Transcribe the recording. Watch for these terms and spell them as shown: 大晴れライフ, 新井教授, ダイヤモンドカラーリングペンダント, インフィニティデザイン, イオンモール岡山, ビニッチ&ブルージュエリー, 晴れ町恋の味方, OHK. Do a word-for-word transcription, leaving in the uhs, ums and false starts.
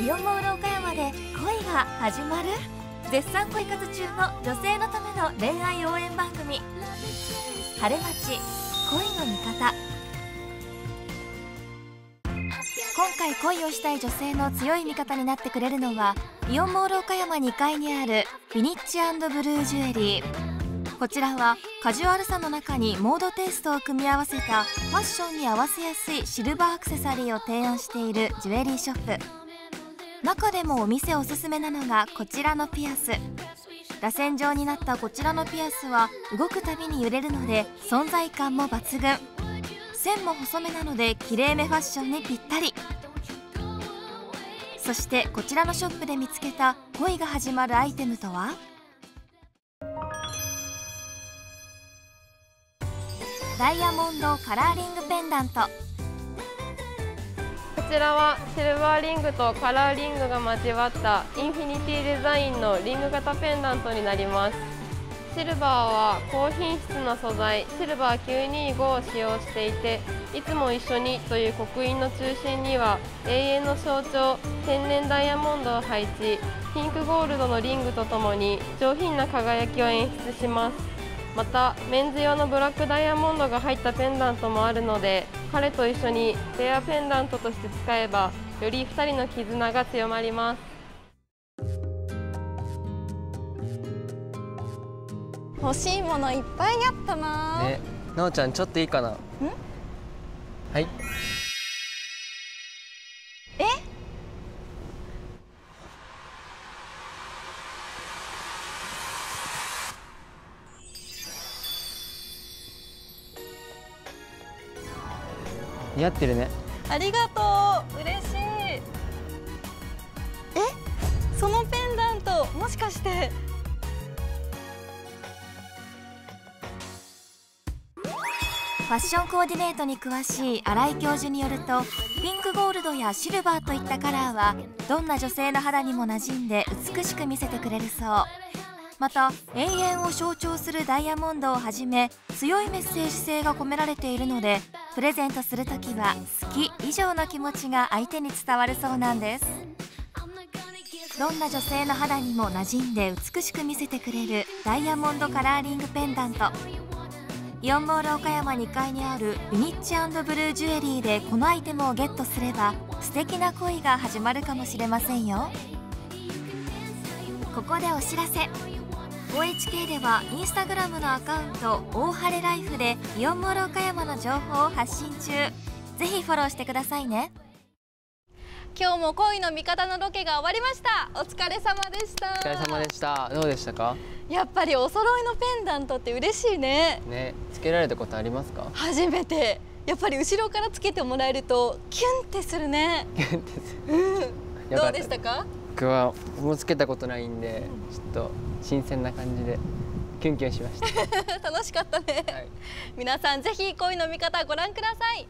イオンモール岡山で恋が始まる。絶賛恋活中の女性のための恋愛応援番組、晴れ町恋の味方。今回恋をしたい女性の強い味方になってくれるのは、イオンモール岡山にかいにあるビニッチ&ブルージュエリー。こちらはカジュアルさの中にモードテイストを組み合わせたファッションに合わせやすいシルバーアクセサリーを提案しているジュエリーショップ。中でもお店おすすめなのがこちらのピアス。螺旋状になったこちらのピアスは動くたびに揺れるので存在感も抜群。線も細めなのできれいめファッションにぴったり。そしてこちらのショップで見つけた恋が始まるアイテムとは、ダイヤモンドカラーリングペンダント。こちらはシルバーリングとカラーリングが交わったインフィニティデザインのリング型ペンダントになります。シルバーは高品質な素材シルバーきゅうにーごを使用していて、いつも一緒にという刻印の中心には永遠の象徴天然ダイヤモンドを配置、ピンクゴールドのリングとともに上品な輝きを演出します。またメンズ用のブラックダイヤモンドが入ったペンダントもあるので、彼と一緒にペアペンダントとして使えばよりふたりの絆が強まります。欲しいものいっぱいあったな、ね、なおちゃんちょっといいかな。ん？はい。え？似合ってるね。ありがとう、嬉しい。え？そのペンダントもしかして。ファッションコーディネートに詳しい新井教授によると、ピンクゴールドやシルバーといったカラーはどんな女性の肌にも馴染んで美しく見せてくれるそう。また永遠を象徴するダイヤモンドをはじめ強いメッセージ性が込められているので、プレゼントする時は好き以上の気持ちが相手に伝わるそうなんです。どんな女性の肌にも馴染んで美しく見せてくれるダイヤモンドカラーリングペンダント。イオンモール岡山にかいにあるビニッチ&ブルージュエリーでこのアイテムをゲットすれば素敵な恋が始まるかもしれませんよ。ここでお知らせ。 オーエイチケー ではインスタグラムのアカウント「大晴れライフ」でイオンモール岡山の情報を発信中。ぜひフォローしてくださいね。今日も恋の味方のロケが終わりました。お疲れ様でした。お疲れ様でした。どうでしたか？やっぱりお揃いのペンダントって嬉しいね。ね、つけられたことありますか？初めて。やっぱり後ろからつけてもらえるとキュンってするね。キュンってする。うん。どうでしたか？僕はもうつけたことないんで、うん、ちょっと新鮮な感じでキュンキュンしました。楽しかったね。はい、皆さんぜひ恋の味方ご覧ください。